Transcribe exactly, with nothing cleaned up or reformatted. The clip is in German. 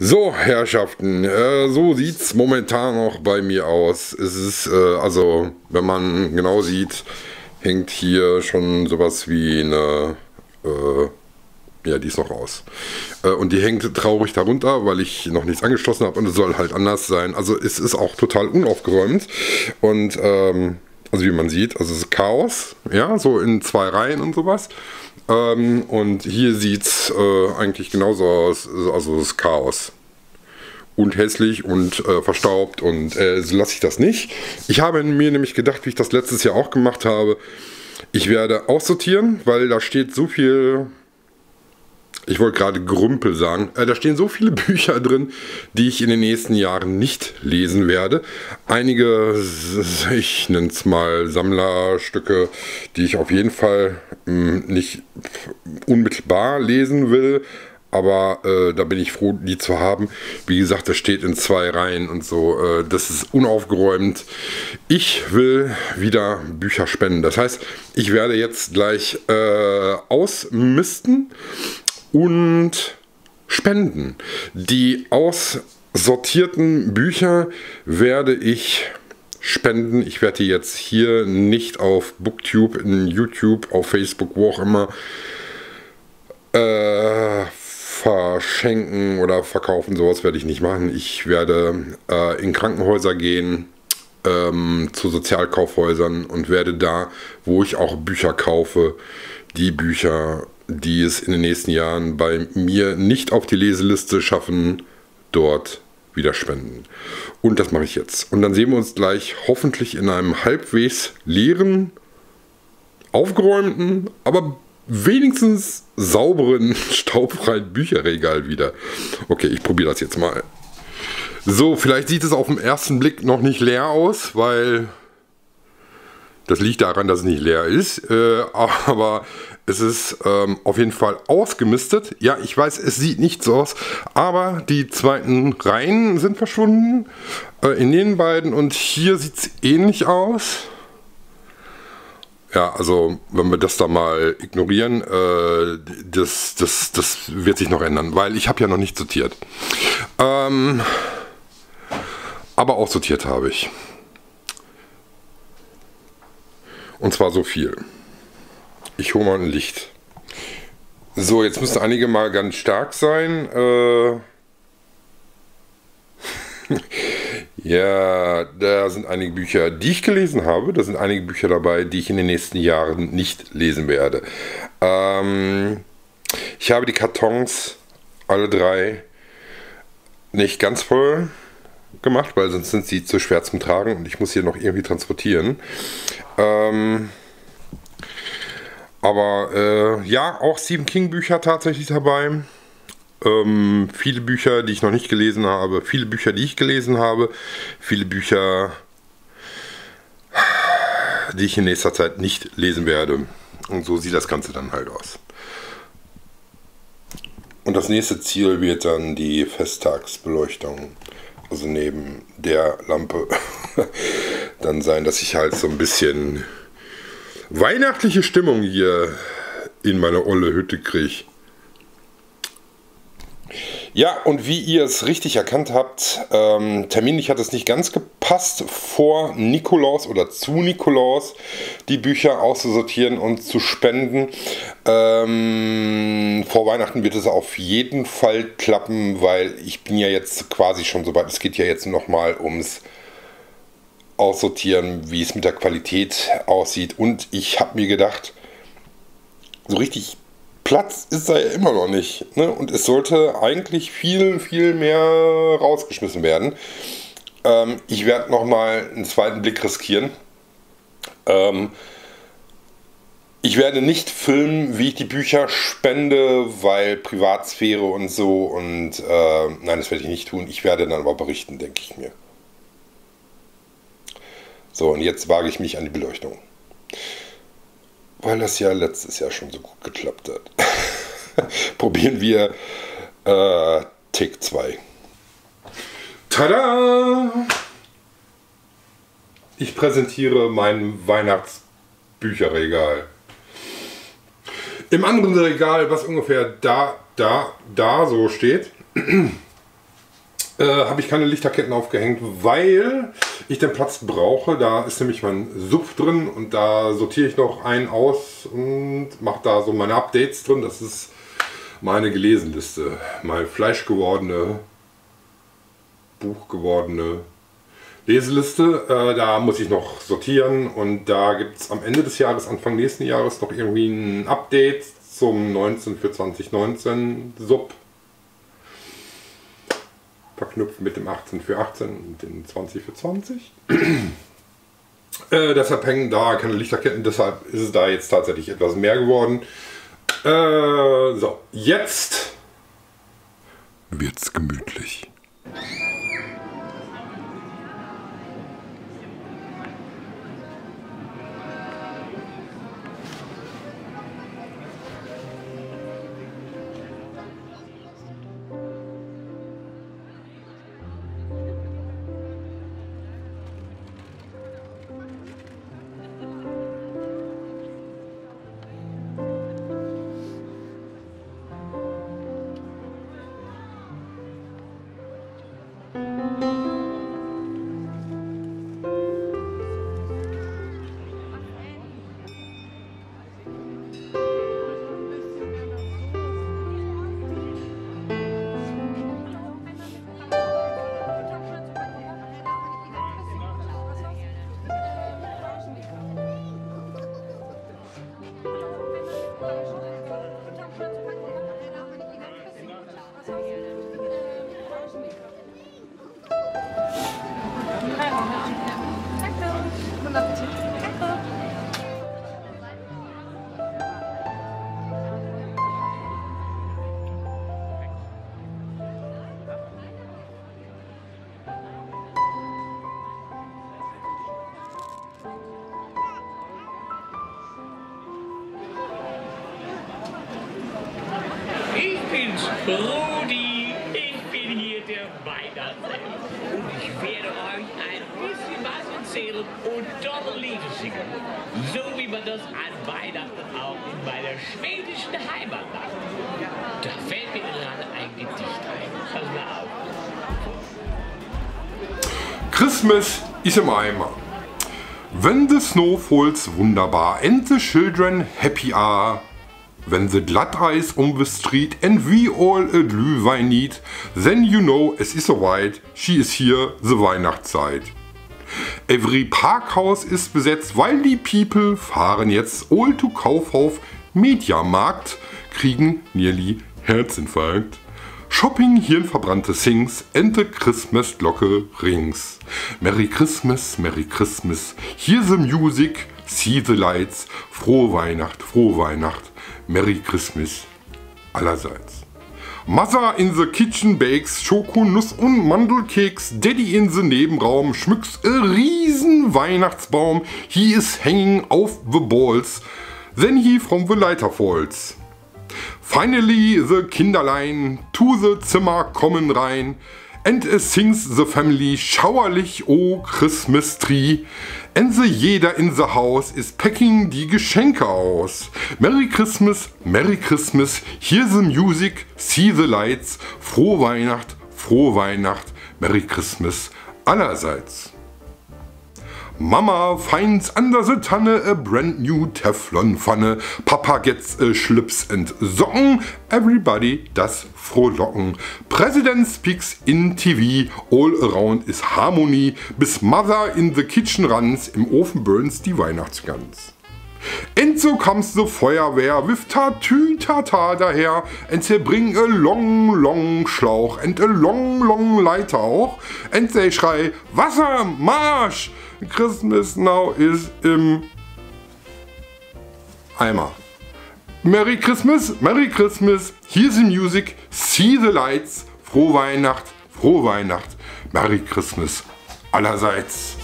So, Herrschaften, äh, so sieht es momentan auch bei mir aus. Es ist, äh, also, wenn man genau sieht, hängt hier schon sowas wie eine, äh, ja, die ist noch raus. Äh, und die hängt traurig darunter, weil ich noch nichts angeschlossen habe und es soll halt anders sein. Also, es ist auch total unaufgeräumt und, ähm, also wie man sieht, also es ist Chaos, ja, so in zwei Reihen und sowas. Ähm, und hier sieht es äh, eigentlich genauso aus, also es ist Chaos. Und hässlich und äh, verstaubt und äh, so lasse ich das nicht. Ich habe mir nämlich gedacht, wie ich das letztes Jahr auch gemacht habe, ich werde aussortieren, weil da steht so viel, ich wollte gerade Grümpel sagen, äh, da stehen so viele Bücher drin, die ich in den nächsten Jahren nicht lesen werde. Einige, ich nenne es mal Sammlerstücke, die ich auf jeden Fall mh, nicht unmittelbar lesen will, aber äh, da bin ich froh, die zu haben. Wie gesagt, das steht in zwei Reihen und so. Äh, das ist unaufgeräumt. Ich will wieder Bücher spenden. Das heißt, ich werde jetzt gleich äh, ausmisten und spenden. Die aussortierten Bücher werde ich spenden. Ich werde die jetzt hier nicht auf Booktube, in YouTube, auf Facebook, wo auch immer äh, verschenken oder verkaufen. Sowas werde ich nicht machen. Ich werde äh, in Krankenhäuser gehen, ähm, zu Sozialkaufhäusern und werde da, wo ich auch Bücher kaufe, die Bücher, die es in den nächsten Jahren bei mir nicht auf die Leseliste schaffen, dort wieder spenden. Und das mache ich jetzt. Und dann sehen wir uns gleich hoffentlich in einem halbwegs leeren, aufgeräumten, aber wenigstens sauberen, staubfreien Bücherregal wieder. Okay, ich probiere das jetzt mal. So, vielleicht sieht es auf den ersten Blick noch nicht leer aus, weil das liegt daran, dass es nicht leer ist, äh, aber es ist ähm, auf jeden Fall ausgemistet. Ja, ich weiß, es sieht nicht so aus, aber die zweiten Reihen sind verschwunden, äh, in den beiden, und hier sieht es ähnlich aus. Ja, also wenn wir das da mal ignorieren, äh, das, das, das wird sich noch ändern, weil ich habe ja noch nicht sortiert. Ähm, aber auch sortiert habe ich. Und zwar so viel. Ich hole mal ein Licht. So, jetzt müssen einige mal ganz stark sein. Äh ja, da sind einige Bücher, die ich gelesen habe. Da sind einige Bücher dabei, die ich in den nächsten Jahren nicht lesen werde. Ähm ich habe die Kartons, alle drei, nicht ganz voll gemacht, weil sonst sind sie zu schwer zum Tragen und ich muss hier noch irgendwie transportieren. Ähm, aber äh, ja, auch Stephen King Bücher tatsächlich dabei. Ähm, viele Bücher, die ich noch nicht gelesen habe. Viele Bücher, die ich gelesen habe. Viele Bücher, die ich in nächster Zeit nicht lesen werde. Und so sieht das Ganze dann halt aus. Und das nächste Ziel wird dann die Festtagsbeleuchtung. Also neben der Lampe dann sein, dass ich halt so ein bisschen weihnachtliche Stimmung hier in meine olle Hütte kriege. Ja, und wie ihr es richtig erkannt habt, ähm, terminlich hat es nicht ganz gepasst, vor Nikolaus oder zu Nikolaus die Bücher auszusortieren und zu spenden. Ähm, vor Weihnachten wird es auf jeden Fall klappen, weil ich bin ja jetzt quasi schon so weit. Es geht ja jetzt nochmal ums Aussortieren, wie es mit der Qualität aussieht. Und ich habe mir gedacht, so richtig Platz ist da ja immer noch nicht, ne? Und es sollte eigentlich viel, viel mehr rausgeschmissen werden. Ähm, ich werde nochmal einen zweiten Blick riskieren. Ähm, ich werde nicht filmen, wie ich die Bücher spende, weil Privatsphäre und so. Und äh, nein, das werde ich nicht tun. Ich werde dann aber berichten, denke ich mir. So, und jetzt wage ich mich an die Beleuchtung. Weil das ja letztes Jahr schon so gut geklappt hat. Probieren wir äh, Tick zwei. Tada! Ich präsentiere mein Weihnachtsbücherregal. Im anderen Regal, was ungefähr da, da, da so steht, äh, habe ich keine Lichterketten aufgehängt, weil ich den Platz brauche. Da ist nämlich mein Sumpf drin und da sortiere ich noch einen aus und mache da so meine Updates drin. Das ist meine Gelesenliste, meine fleischgewordene, buchgewordene Leseliste. Äh, da muss ich noch sortieren und da gibt es am Ende des Jahres, Anfang nächsten Jahres noch irgendwie ein Update zum neunzehn für zwanzig neunzehn Sub. Verknüpft mit dem achtzehn für achtzehn und dem zwanzig für zwanzig. äh, deshalb hängen da keine Lichterketten, deshalb ist es da jetzt tatsächlich etwas mehr geworden. Äh, so, jetzt wird's gemütlich. Brudi, ich bin hier der Weihnachtsmann und ich werde euch ein bisschen was erzählen und tolle Lieder singen. So wie man das an Weihnachten auch in meiner schwedischen Heimat macht. Da fällt mir gerade ein Gedicht ein. Pass mal auf. Christmas is im Eimer. When the snow falls wunderbar and the children happy are. When the glut eyes on the street and we all a Glühwein need, then you know es is soweit, she is here, the Weihnachtszeit. Every Parkhaus ist besetzt, weil die People fahren jetzt all to Kaufhof, Mediamarkt, kriegen nearly Herzinfarkt. Shopping, hirnverbrannte Things and the Christmas Glocke rings. Merry Christmas, Merry Christmas, hear the music, see the lights, frohe Weihnacht, frohe Weihnacht. Merry Christmas allerseits. Mother in the kitchen bakes Schokonuss und Mandelkeks. Daddy in the Nebenraum schmückt a riesen Weihnachtsbaum. He is hanging auf the balls. Then he from the leiter falls. Finally the Kinderlein to the Zimmer kommen rein. And it sings the family schauerlich, oh Christmas tree. And the jeder in the house is packing die Geschenke aus. Merry Christmas, Merry Christmas, hear the music, see the lights. Frohe Weihnacht, frohe Weihnacht, Merry Christmas allerseits. Mama finds under the Tanne a brand new Teflon Pfanne. Papa gets a Schlips and Socken. Everybody does frohlocken. President speaks in T V. All around is Harmonie. Bis Mother in the kitchen runs. Im Ofen burns die Weihnachtsgans. And so comes the Feuerwehr with Tatütata daher. And they bring a long, long Schlauch and a long, long Leiter auch. And they schrei Wasser, Marsch! Christmas now is im Eimer. Merry Christmas, Merry Christmas, here's the music, see the lights. Frohe Weihnacht, frohe Weihnacht, Merry Christmas allerseits.